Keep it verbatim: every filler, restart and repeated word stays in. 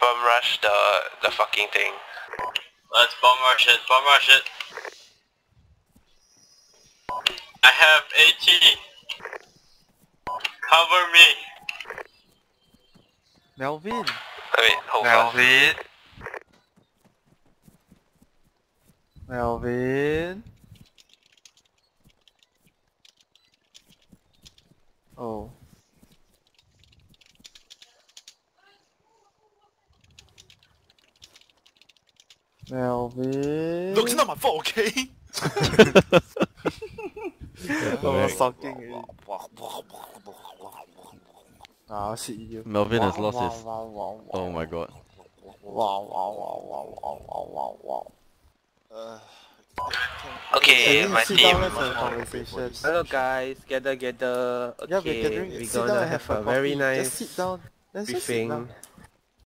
bum rush the the fucking thing. Let's bum rush it, bum rush it. I have AT. Cover me. Melvin. Wait, hold on. Melvin. Melvin. Oh. Melvin. Look, it's not my fault, okay? Oh, sucking. Ah, shit, you. Melvin has lost his. Oh my god. Okay, my team. Hello guys, gather, gather. Okay, yeah, we're, we're gonna have a very nice briefing.